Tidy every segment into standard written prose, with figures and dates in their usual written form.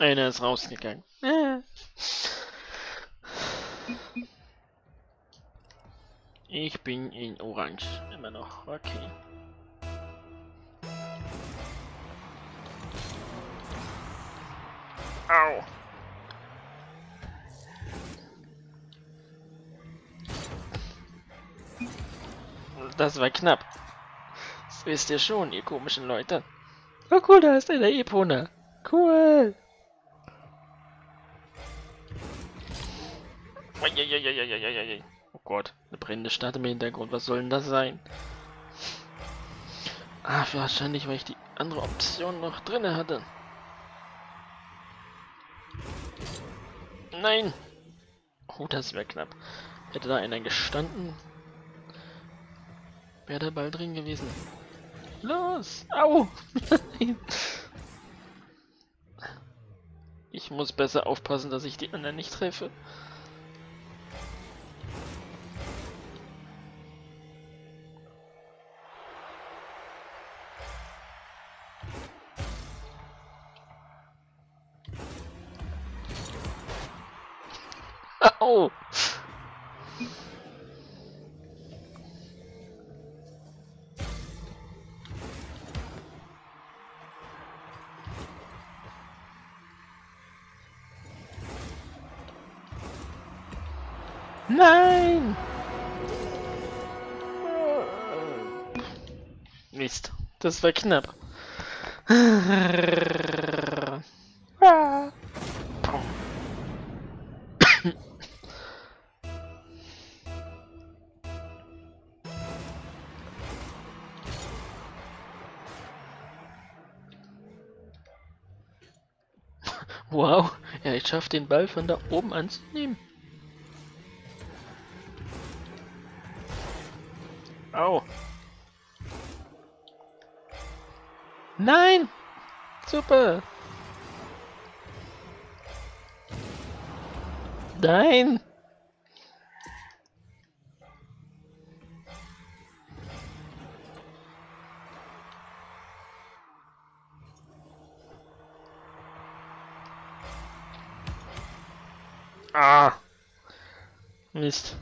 Einer ist rausgegangen. Ich bin in Orange. Immer noch. Okay. Au. Das war knapp. Das wisst ihr schon, ihr komischen Leute. Oh cool, da ist eine Epone. Cool. Oh Gott, eine brennende Stadt im Hintergrund. Was soll denn das sein? Ah, wahrscheinlich, weil ich die andere Option noch drin hatte. Nein. Oh, das wäre knapp. Hätte da einer gestanden, wäre der Ball drin gewesen. Los! Au! Ich muss besser aufpassen, dass ich die anderen nicht treffe. Au! Nein! Mist, das war knapp. Wow, ja, ich schaffe den Ball von da oben anzunehmen. Au. Nein! Super! Nein! Ah! Mist.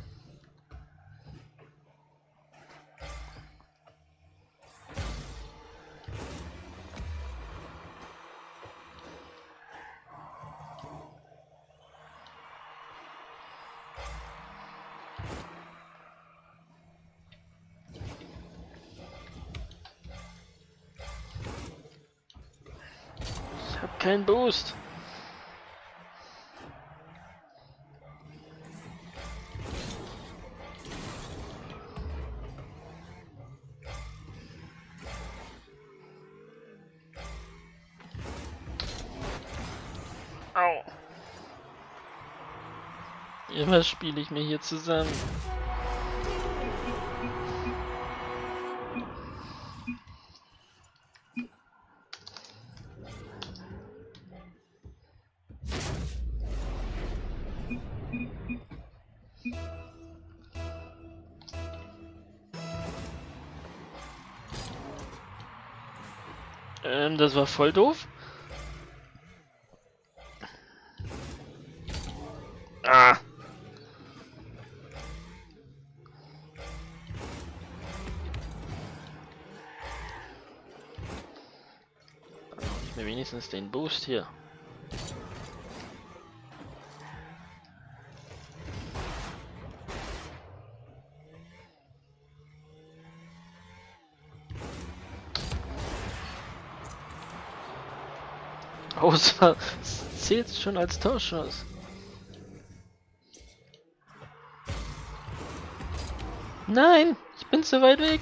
Kein Boost. Au. Immer spiele ich mir hier zusammen. Das war voll doof. Ah. Ich will wenigstens den Boost hier. Außer es zählt schon als Torschuss. Nein, ich bin zu weit weg.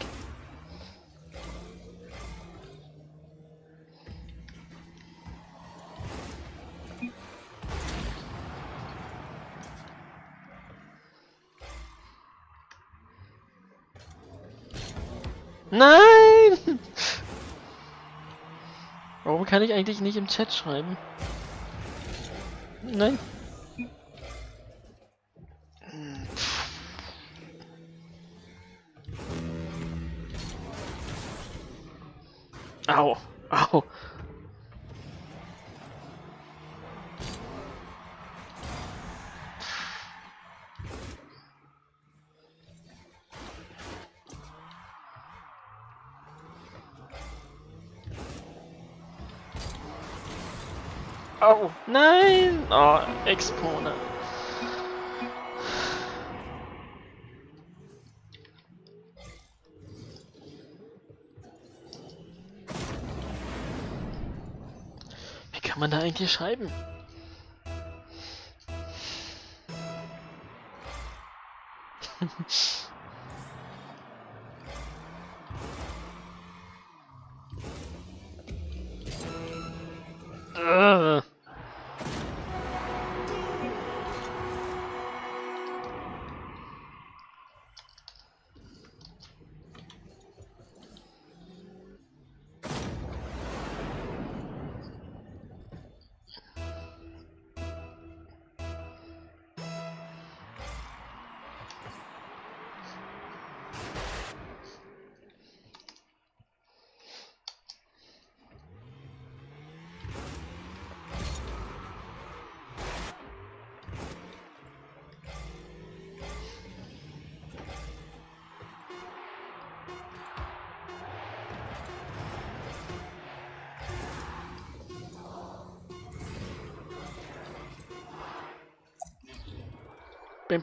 Nein! Warum kann ich eigentlich nicht im Chat schreiben? Nein. Au, au. Au! Nein! Oh, Epone. Wie kann man da eigentlich schreiben? Bim,